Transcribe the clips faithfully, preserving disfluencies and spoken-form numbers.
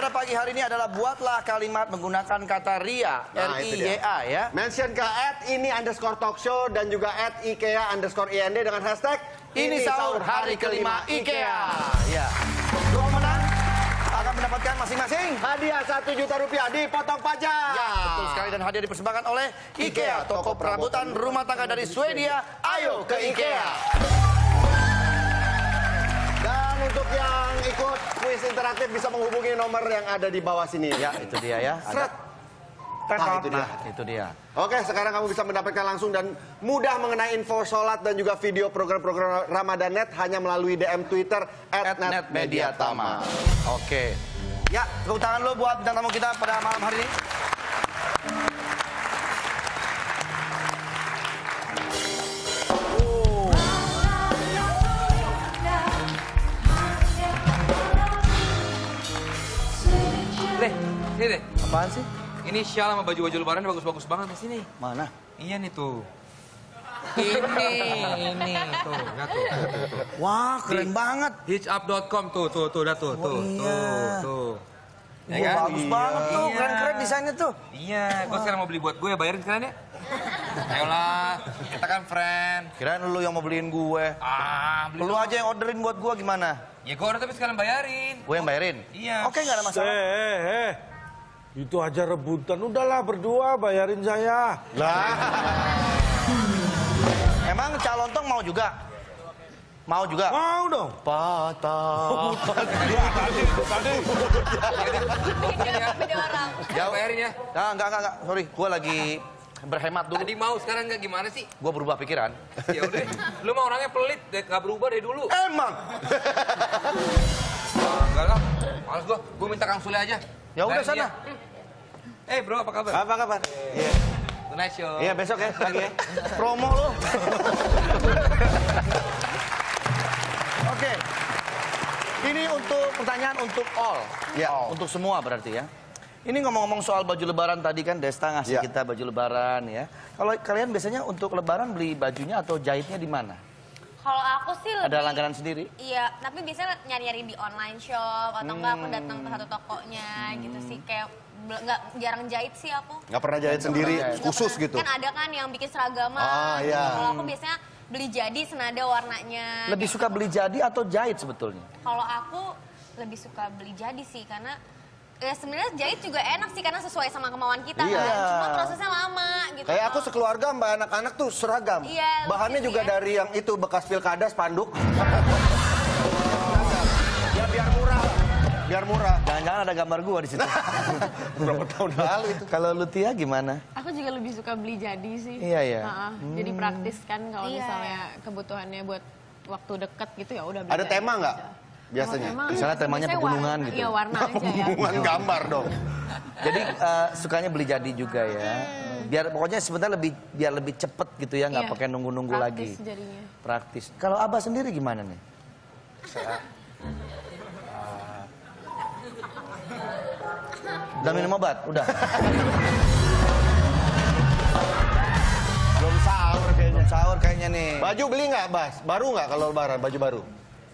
pada pagi hari ini adalah buatlah kalimat menggunakan kata Ria, nah, R I Y A ya. Mention ke at ini underscore talkshow dan juga at IKEA underscore IND dengan hashtag Ini Sahur hari kelima IKEA. Ya. Dua pemenang akan mendapatkan masing-masing hadiah satu juta rupiah dipotong pajak. Ya, betul sekali, dan hadiah dipersembahkan oleh IKEA, toko perabotan rumah tangga dari Swedia. Ayo ke IKEA. Untuk yang ikut kuis interaktif bisa menghubungi nomor yang ada di bawah sini. Ya, itu dia ya. Seret. Ah, itu dia. Nah, itu dia. Oke, sekarang kamu bisa mendapatkan langsung dan mudah mengenai info sholat dan juga video program-program Ramadan Net hanya melalui D M Twitter at netmediatama. Oke. Ya, tepuk tangan lo buat bintang tamu kita pada malam hari ini. Ini deh. Apaan sih? Ini syal sama baju-baju lebaran bagus-bagus banget di sini. Mana? Iya nih tuh. Ini, ini tuh, lihat tuh. Wah, keren di, banget. hichup dot com tuh, tuh, tuh, lihat tuh, oh, tuh, iya. tuh, tuh. Ya, kan? Bagus iya. banget tuh, keren-keren iya. desainnya tuh. Iya, gue sekarang mau beli buat gue, bayarin sekarang ya. Ayolah, kita kan friend. Kirain lu yang mau beliin gue. Ah, beli lu aja yang orderin buat gue gimana? Ya gue order tapi sekarang bayarin. Gue yang bayarin? Iya. Oke, nggak ada masalah. Hehehe. Itu aja rebutan, udahlah berdua bayarin saya. Lah. Emang calontong mau juga? Mau juga? Mau dong. Patah. Tadi, tadi. Beda orang. Jauh bayarin ya. Nah, enggak, enggak, enggak. Sorry, gue lagi berhemat dulu. Tadi mau, sekarang enggak, gimana sih? Gue berubah pikiran. Ya udah, lu mah orangnya pelit, gak berubah dari dulu. Emang. Enggak lah, males gue. Gue minta Kang Sule aja. Ya udah sana. Eh hey, bro, apa kabar? Apa kabar? Iya. Nice show. Iya, besok ya lagi ya. Promo lo. Oke. Ini untuk pertanyaan untuk all. Ya, all. Untuk semua berarti ya. Ini ngomong-ngomong soal baju lebaran tadi kan Desta ngasih ya. kita baju lebaran ya. Kalau kalian biasanya untuk lebaran beli bajunya atau jahitnya di mana? Kalau aku sih lebih... Ada langganan sendiri? Iya, tapi biasanya nyari-nyari di online shop atau hmm. enggak aku datang ke satu tokonya hmm. gitu sih. Kayak nggak, jarang jahit sih aku. Nggak pernah jahit sendiri, pernah, khusus gitu? Kan ada kan yang bikin seragaman. Ah, iya. Kalau aku biasanya beli jadi senada warnanya. Lebih suka gitu. Beli jadi atau jahit sebetulnya? Kalau aku lebih suka beli jadi sih karena... Ya sebenarnya jahit juga enak sih karena sesuai sama kemauan kita iya. kan. Cuma prosesnya lama gitu. Kayak aku sekeluarga mbak anak-anak tuh seragam. Iya, bahannya juga ya. dari yang itu bekas pilkada spanduk. Ya biar murah. Biar murah. Jangan-jangan ada gambar gua di situ. Berapa tahun lalu itu. Kalau Lutia gimana? Aku juga lebih suka beli jadi sih. Iya ya. Nah, hmm. Jadi praktis kan kalau iya. misalnya kebutuhannya buat waktu deket gitu ya udah beli. Ada tema nggak? Biasanya, oh, misalnya temanya biasanya pegunungan warna, gitu. Iya, warna aja ya. Pegunungan gambar dong. Jadi uh, sukanya beli jadi juga ya. Biar pokoknya sebentar lebih biar lebih cepet gitu ya, nggak iya. pakai nunggu-nunggu lagi. Praktis jadinya. Praktis. Kalau Abah sendiri gimana nih? Saya. Uh, udah minum obat, udah. Belum sahur kayaknya. Belum sahur kayaknya nih. Baju beli nggak, Bas? Baru nggak kalau lebaran baju baru?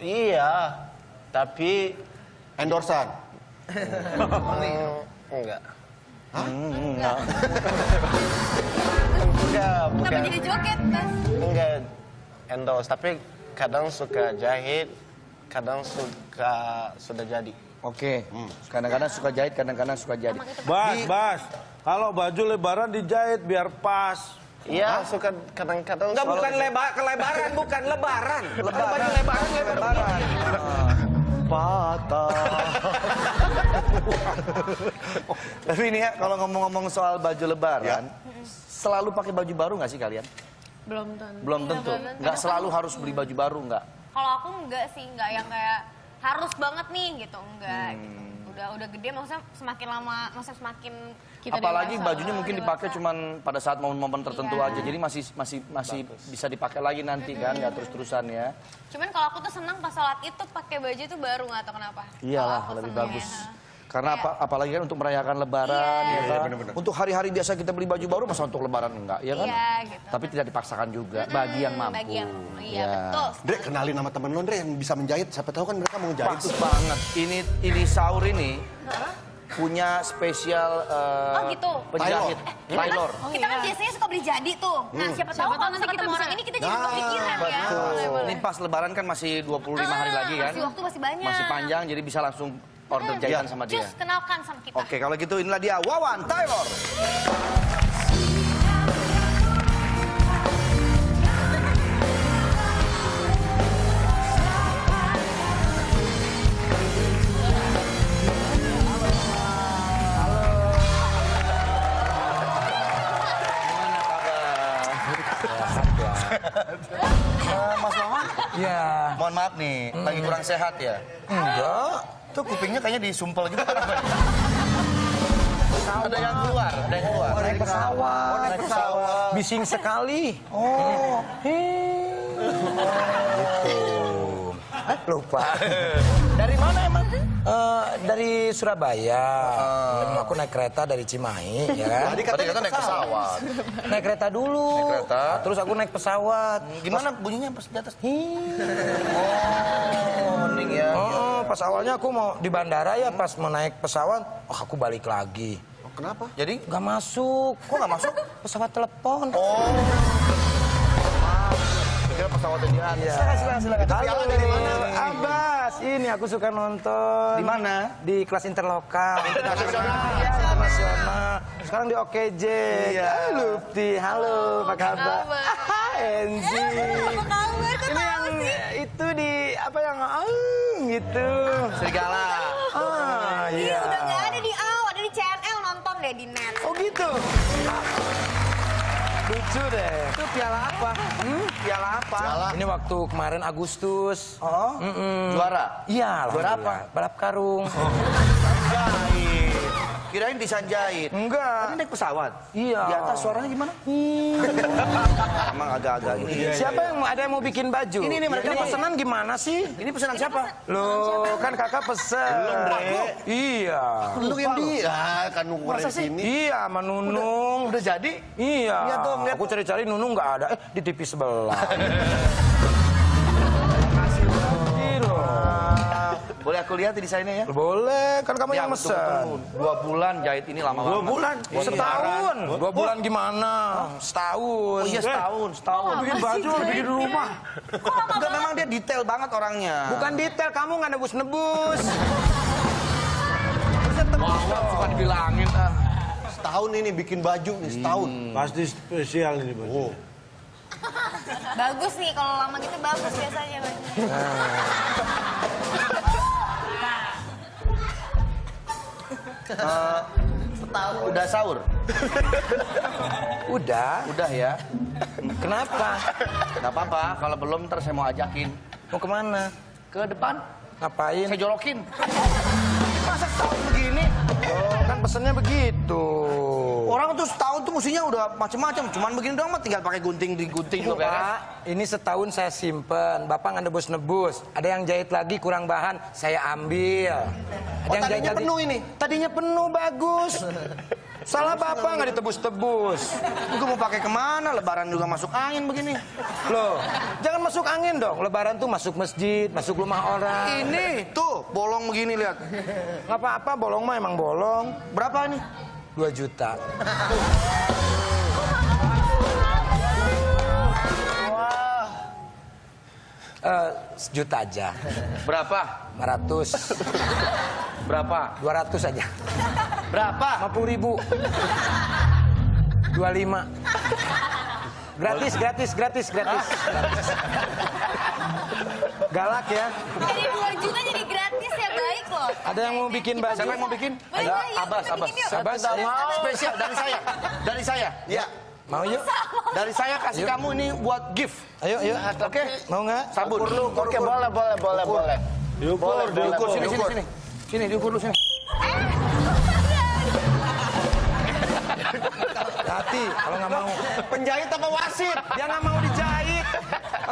Iya. Tapi endorsan. Enggak. Hah? Enggak. Enggak, bukan. Tapi jadi joget, Mas. Enggak endorse, tapi kadang suka jahit, kadang suka sudah jadi. Oke. Kadang-kadang suka jahit, kadang-kadang suka jadi. Bas, Bas. Kalau baju lebaran dijahit biar pas. Iya, suka kadang-kadang. Enggak, bukan lebar, kelebaran, bukan lebaran. Lebaran, lebaran, lebaran. Patah. Tapi ini ya, kalau ngomong-ngomong soal baju lebaran, ya. selalu pakai baju baru nggak sih kalian? Belum tentu. Belum tentu. Nggak selalu harus beli baju baru nggak? Kalau aku nggak sih, nggak yang kayak harus banget nih gitu, enggak. Hmm. Gitu. Udah udah gede, maksudnya semakin lama, maksudnya semakin kita. Apalagi dewasa, bajunya mungkin dewasa. dipakai cuman pada saat momen-momen tertentu iya. aja, jadi masih masih masih Bagus. bisa dipakai lagi nanti mm-hmm. kan, nggak terus-terusan ya. Cuman kalau aku tuh senang pas sholat itu pakai baju itu baru, nggak tahu kenapa. Iyalah, lebih senang, bagus. Ya. Karena apa, apalagi kan untuk merayakan Lebaran, yeah. ya kan? Yeah, bener -bener. Untuk hari-hari biasa kita beli baju baru, masa untuk Lebaran enggak, ya kan? Yeah, gitu. Tapi tidak dipaksakan juga, hmm, bagi yang mampu. Bagi yang, iya, yeah. betul. Dre, kenalin nama temen lo, Dre, yang bisa menjahit. Siapa tahu kan mereka mau menjahit. Pas banget. Ini, ini sahur ini huh? punya spesial uh, oh, gitu. penjahit. Eh, Taylor. Oh, kita kan iya. biasanya suka beli jadi tuh. Nah, hmm. siapa tahu siapa kalau nanti kita orang ini kita jadi kepikiran nah, ya. Betul. Ini pas Lebaran kan masih dua puluh lima hari lagi kan? Masih waktu masih banyak. Masih panjang, jadi bisa langsung order jahitan sama dia. Just kenalkan sama kita. Oke, kalau gitu inilah dia Wawan Taylor. Uh, Mas Wawan? Iya. Mohon maaf nih, mm. lagi kurang sehat ya? Enggak. Itu kupingnya kayaknya disumpel gitu. Ada yang keluar, ada yang keluar. Oh, naik pesawat. Oh, naik pesawat. Bising sekali. Oh. Hei. Oh. Lupa. Dari mana emang? Uh, dari Surabaya. Uh. Aku naik kereta dari Cimahi, ya kan? Tadi kata, kata naik pesawat. Naik kereta dulu. Naik kereta. Nah, terus aku naik pesawat. Gimana pas, bunyinya pas di atas? Oh, mending ya. Oh, pas awalnya aku mau di bandara ya, pas mau naik pesawat, oh, aku balik lagi. Oh, kenapa? Jadi nggak masuk. Kok nggak masuk? Pesawat telepon. Oh. Pesawatnya di atas. Ya. Silakan, silakan, silakan. Halo, dari mana? Abbas, ini aku suka nonton. Di mana? Di kelas interlokal. Internasional. Sekarang di O K J. Iya. Lupti, halo, apa kabar? Enzi. Ini yang itu di apa yang aung gitu. Serigala. Ah, iya. Udah nggak ada di A W, ada di C N L, nonton deh di Net. Oh gitu. Lucu deh. Itu piala apa? Hmm? Piala apa? Piala. Ini waktu kemarin Agustus. Oh? Mm -mm. Juara? Iya. Juara apa? Balap karung. Oh. Jahit. Kirain bisa jahit. Enggak. Kan naik pesawat? Iya. Di atas suaranya gimana? Hmm. Emang agak-agak gitu. Iya, siapa iya, iya. yang ada yang mau bikin baju? Ini nih mereka iya, iya. pesanan gimana sih? Ini pesanan ini siapa? Pesen... Loh, kan kakak pesen. Belum, Dre. Iya. Untuk yang dia. Ah, kan nunggu dari sini. Iya, sama Nunung. Udah, udah jadi? Iya. Lihat dong, lihat. Aku cari-cari Nunung nggak ada. Eh, di T V sebelah. Boleh aku lihat desainnya ya? Boleh, kan kamu ya, yang mesen. Dua bulan jahit ini lama-lama. Dua bulan? Oh, setahun. Dua, dua bulan gimana? Oh, setahun. Oh iya setahun, setahun. Bikin baju, bikin di rumah. Enggak, memang dia detail banget orangnya. Bukan detail, kamu nggak nebus-nebus. Wah, suka dibilangin. Ah. Setahun ini bikin baju nih, setahun. Hmm. Pasti spesial ini baju. Oh. Bagus nih, kalau lama gitu bagus biasanya baju. Uh, udah sahur? Udah. Udah ya. Kenapa? Gak apa-apa, kalau belum ntar saya mau ajakin. Mau kemana? Ke depan. Ngapain? Saya jorokin. Masa setahun begini? Oh, kan pesennya begitu. Orang tuh setahun tuh mestinya udah macem-macem. Cuman begini doang mah tinggal pakai gunting-gunting. Pak, ini setahun saya simpen. Bapak nggak nebus-nebus. Ada yang jahit lagi kurang bahan, saya ambil. Oh, yang tadinya penuh ini? Tadinya penuh, bagus. Salah bapak nggak ditebus-tebus. Gue mau pakai kemana? Lebaran juga masuk angin begini. Loh, jangan masuk angin dong. Lebaran tuh masuk masjid, masuk rumah orang. Ini tuh bolong begini lihat. Nggak apa-apa, bolong mah emang bolong. Berapa nih? Dua juta. Wah. Uh, sejuta aja. Berapa? lima ratus. Berapa? dua ratus aja. Berapa? lima puluh ribu. dua puluh lima. Gratis, gratis, gratis, gratis. Galak ya. Jadi dua juta jadi gratis ya, baik loh. Ada yang mau bikin baju? Siapa yang mau bikin? Ada Abbas, Abbas. Abbas spesial dari saya. Dari saya. Ya. Mau yuk? Dari saya kasih kamu ini buat gift. Ayo, yuk. Oke. Mau nggak? Sabun. Oke, boleh, boleh, boleh, boleh. Diukur, diukur, sini, sini, sini. Sini, diukur dulu sini. Hati, kalau nggak mau. Penjahit apa wasit? Dia nggak mau dijahit.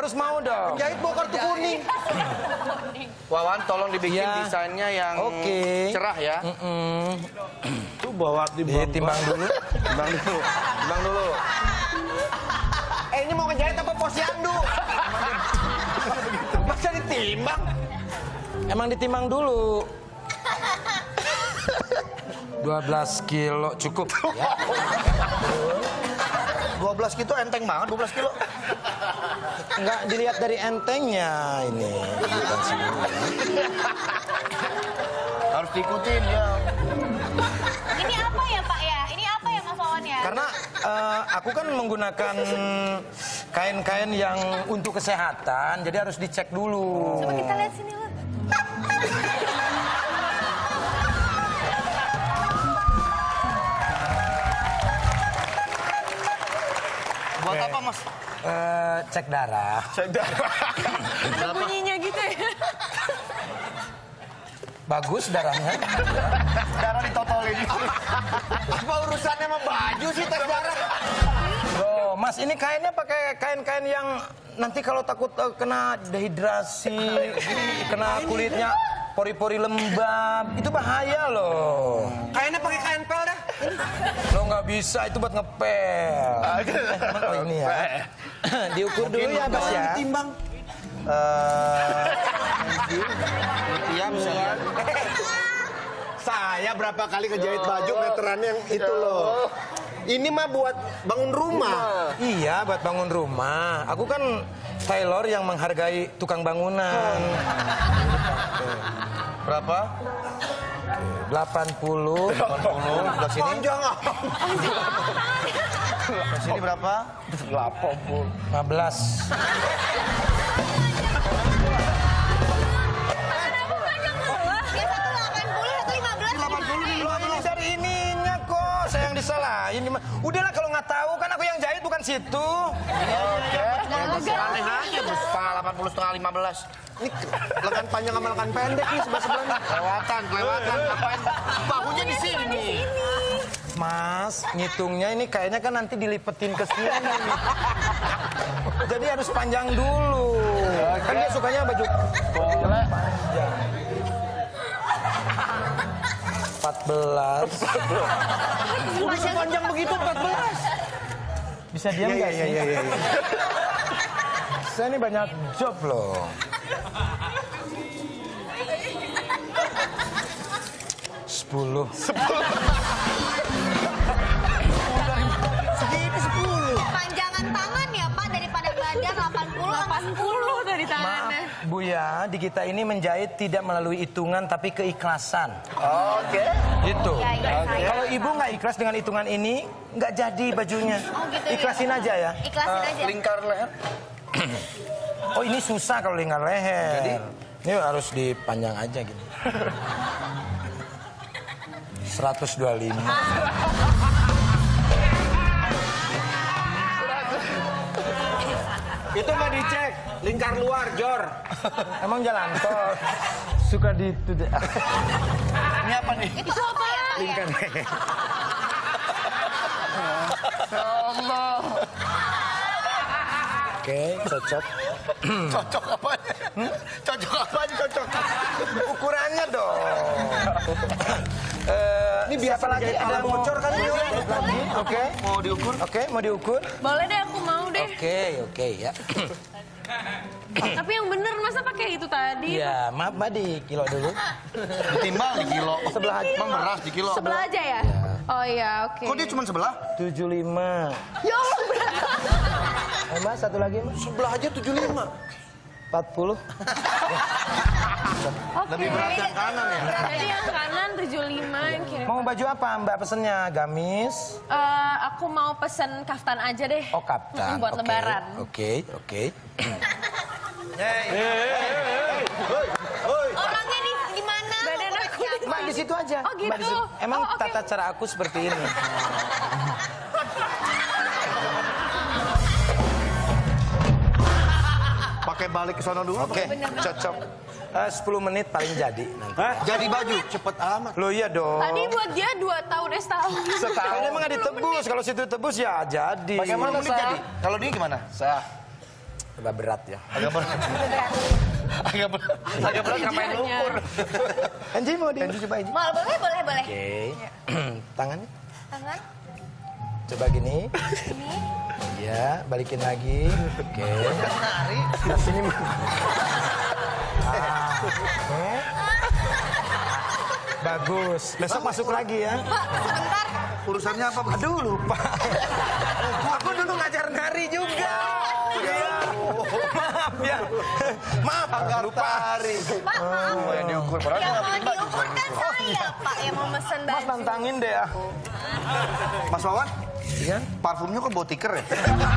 Harus mau dong. Penjahit bawa kartu kuning. Wawan, tolong dibikin ya. Desainnya yang okay. cerah ya. Mm -mm. Tuh bawa timbang, timbang dulu. Timbang dulu. Timbang dulu. Eh ini mau ngejahit apa posyandu? Masa ditimbang? Emang ditimbang dulu. dua belas kilo cukup. Ya. dua belas kilo enteng banget, dua belas kilo. Enggak dilihat dari entengnya ini. Harus diikutin ya. Ini apa ya Pak ya? Ini apa ya Mas Wawan ya? Karena uh, aku kan menggunakan kain-kain yang untuk kesehatan, jadi harus dicek dulu. Coba kita lihat sini loh. Buat apa Mas? Uh, cek darah. Cek darah. Ada bunyinya gitu ya? Bagus darahnya. Darah ditotolin. Apa urusannya sama baju sih tes darah? Loh, Mas ini kainnya pakai kain-kain yang nanti kalau takut uh, kena dehidrasi, kena kulitnya pori-pori lembab, itu bahaya loh. Kainnya pakai kain pel dah. Lo nggak bisa, itu buat ngepel. Oh ini ya. Diukur dulu ya, Abbas ya. Ditimbang. Iya, bisa lihat. Saya berapa kali ngejahit baju veterannya yang itu loh. Ini mah buat bangun rumah. Iya, buat bangun rumah. Aku kan Taylor yang menghargai tukang bangunan. Berapa? delapan puluh, delapan puluh, di sini. Di sini berapa? delapan puluh. lima belas. delapan puluh, dari ininya kok, saya yang disalahin. Udahlah kalau nggak tahu kan aku yang jahit bukan situ. Oke. Aneh aja, delapan puluh setengah lima belas. Ini lengan panjang sama lengan pendek nih sebelah-sebelahnya. Kelewatan, kelewatan. Ngapain? Bahunya di sini. Mas, ngitungnya ini kayaknya kan nanti dilipetin ke sini. Jadi harus panjang dulu. Kan dia sukanya baju boleh panjang. empat belas. Udah sepanjang begitu empat belas. Bisa diam enggak ya? Iya, iya, iya. Saya ini banyak job loh. Sepuluh. Sepuluh. Segini sepuluh. Panjangan tangan ya Pak, daripada badan delapan puluh, delapan puluh dari tangannya. Maaf Bu ya, di kita ini menjahit tidak melalui hitungan tapi keikhlasan. Oh, Oke. Okay. Itu. Ya, ya, okay. Kalau Ibu nggak ikhlas dengan hitungan ini, nggak jadi bajunya. Oh, gitu, ikhlasin ya. aja ya. Ikhlasin uh, aja. Lingkar leher. Oh ini susah kalau lingkar leher. Jadi ini harus dipanjang aja gini. seratus dua puluh lima. Itu nggak dicek lingkar luar, Jor. Emang jalan tol suka di itu deh. Ini apa nih? Itu apa ya? Lingkar. Allah. Oke, cocok. Cocok apanya? Hmm? Cocok apanya? Cocok. Ukurannya dong. Uh, ini biasa lagi ada bocor kan? Boleh, boleh, boleh. Oke, okay. Mau diukur? Oke, okay, mau diukur? Boleh deh, aku mau deh. Oke, okay, oke okay, ya. Tapi yang bener masa pakai itu tadi? Ya, maaf Mbak, di kilo dulu. Ditimbang di kilo. Sebelah aja. Emang beras di kilo. Sebelah aja ya? Ya. Oh iya, oke. Okay. Kok dia cuma sebelah? tujuh puluh lima. Ya Allah, berat. Eh, Mas, satu lagi Mas. Sebelah aja tujuh puluh lima. empat puluh. Okay. Lebih berat yang kanan ya? Jadi yang kanan tujuh puluh lima yang kiri. Mau baju apa Mbak pesennya? Gamis? Uh, aku mau pesen kaftan aja deh. Oh kaftan. Buat okay. lebaran. Oke, oke. Orangnya di, di mana? Badan aku di Mbak di situ aja. Oh gitu? Mbak, emang oh, okay. tata cara aku seperti ini? Oke, balik ke sana dulu. Oke, okay. cocok. Uh, sepuluh menit paling jadi nanti. Hah? Jadi baju, cepet amat. Loh iya dong. Tadi buat dia dua tahun, eh setahun. Setahun emang gak ditebus, kalau situ tebus ya jadi. Bagaimana menit jadi? Kalau dia gimana? Sah. Agak berat ya. Agak berat. Agak berat. Agak berat ngapain ukur. Enji mau di. Enji coba Enji. Mau boleh boleh boleh. Oke. Okay. Tangannya. Tangan. Coba gini. Gini. Iya, balikin lagi. Oke. Nari. Ke sini. Bagus. Besok masuk lagi ya. Pak, sebentar. Urusannya apa? Aduh, lupa. Aku dulu ngajar nari juga. Maaf ya. Maaf, agak lupa hari. Pak, maaf. Oh, yang diukur. Yang mau diukur kan saya, Pak. Yang mau mesen baju. Mas, tantangin deh aku. Mas Wawan? Iya? Parfumnya kok bau tiker ya? Enggak.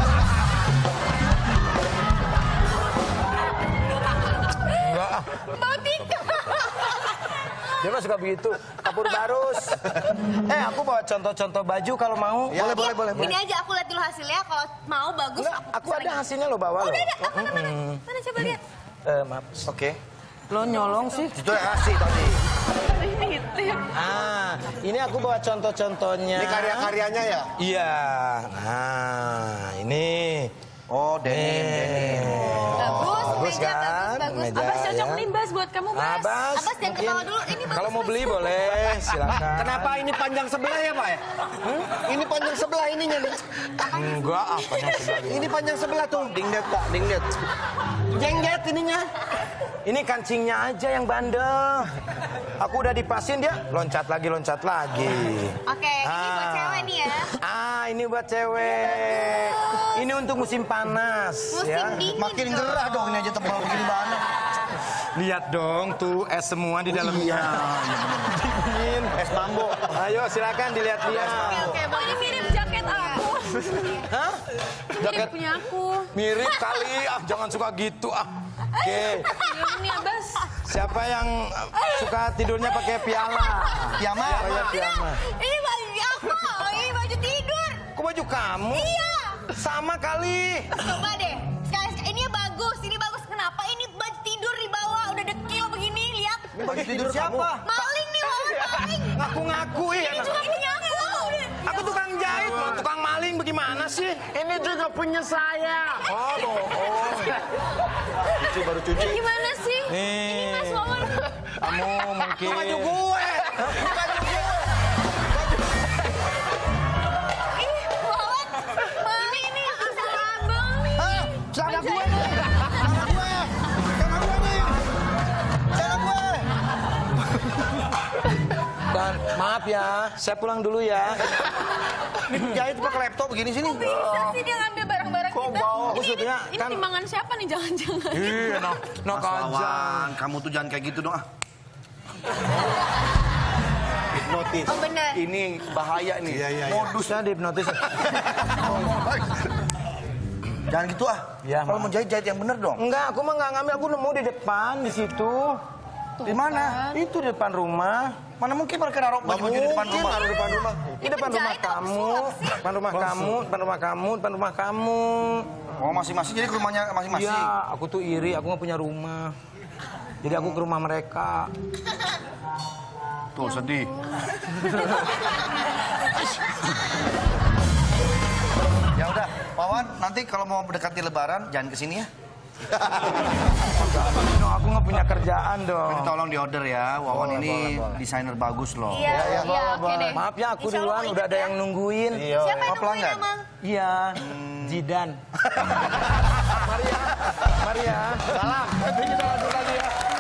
Bau tiker. Dia mah suka begitu, kapur barus. Eh, aku bawa contoh-contoh baju kalau mau. Ya, boleh, boleh, boleh. Ini boleh. Aja aku lihat dulu hasilnya, kalau mau bagus. Nggak, aku, aku ada hasilnya loh bawa. Oh, udah ada, mana, mana, mana, mana coba lihat. Eh, maaf. Oke. Okay. Lo nyolong sih. Itu yang kasih tadi. Ah, ini aku bawa contoh-contohnya. Ini karya-karyanya ya? Iya. Nah, ini. Oh, denim, denim. Bagus, bagus meja, kan? Bagus, bagus. Abbas cocok ya? Nih, Bas, buat kamu, Bas. Abbas, Abbas jangan ketawa dulu. Ini bagus, kalau mau beli, Bas. Boleh, silakan. Bah, kenapa ini panjang sebelah ya, Pak? Hmm? Ini panjang sebelah ininya, nih. Enggak, apa yang sebelah ini? Ini panjang sebelah tuh. Dingdet, Pak, dingdet. Jengget ininya. Ini kancingnya aja yang bandel. Aku udah dipasin dia, loncat lagi, loncat lagi. Oke, okay, ah. Ini buat cewek nih ya. Ah, ini buat cewek. Ini untuk musim panas. Musim ya. Dingin. Makin gerah dong, ini aja tebal begini banget. Lihat dong tuh es semua di dalamnya. Dingin. Es bambu. Ayo silakan dilihat-lihat. Oke, oke. Mau dikirim jaket aku. Hah? Jaket punya aku. Mirip kali, ah jangan suka gitu ah. Oke. Okay. Siapa yang suka tidurnya pakai piyama? Piyama? Piyama. Ini baju aku, ini baju tidur. Kok baju kamu? Iya. Sama kali. Coba deh. Sekali, ini bagus, ini bagus. Kenapa ini baju tidur di bawah udah dekil begini, lihat. Ini baju tidur siapa? Maling nih, Wawan, maling. Ngaku-ngaku ya. Ini juga punya aku. Aku tukang jahit, mau tukang maling bagaimana sih? Ini juga punya saya. Oh, bohong. Cuci baru cuci. Ini gimana sih? Nih. Ini Mas Wawan. Kamu mungkin. Itu baju gue. Baju gue. Celana gue nih, celana gue, celana gue nih, celana gue. Dan maaf ya, saya pulang dulu ya. Ini jahit pakai laptop begini sini. Kok bisa sih dia ngambil barang-barang kita? Ini, ini, ini timbangan siapa nih, jangan-jangan? Iya, no, no kawan, kamu tuh jangan kayak gitu dong ah. Hipnotis. Oh bener. Ini bahaya nih. Iya, iya, iya. Modusnya dihipnotis. Jangan gitu ah. Ya, kalau mau jahit-jahit yang bener dong. Enggak, aku mah nggak ngambil, aku nemu di depan di situ. Di mana? Itu di depan rumah. Mana mungkin mereka naruh baju di depan rumah. Di depan rumah. Di depan rumah kamu, depan rumah kamu, depan rumah kamu, depan rumah kamu. Oh, masing-masing jadi ke rumahnya masing-masing. Iya, aku tuh iri, aku nggak punya rumah. Jadi aku ke rumah mereka. Tuh sedih. Ya udah, Wawan, nanti kalau mau mendekati Lebaran jangan kesini ya. No, aku nggak punya kerjaan dong. Jadi tolong diorder ya, Wawan boleh, ini boleh, boleh. Desainer bagus loh. Iya, ya, ya, ya, okay. Maaf ya, aku duluan udah ada yang nungguin. Iya, siapa yang nungguin emang? Iya, hmm. Jidan. Maria, Maria, salam. Nanti kita lanjut lagi ya.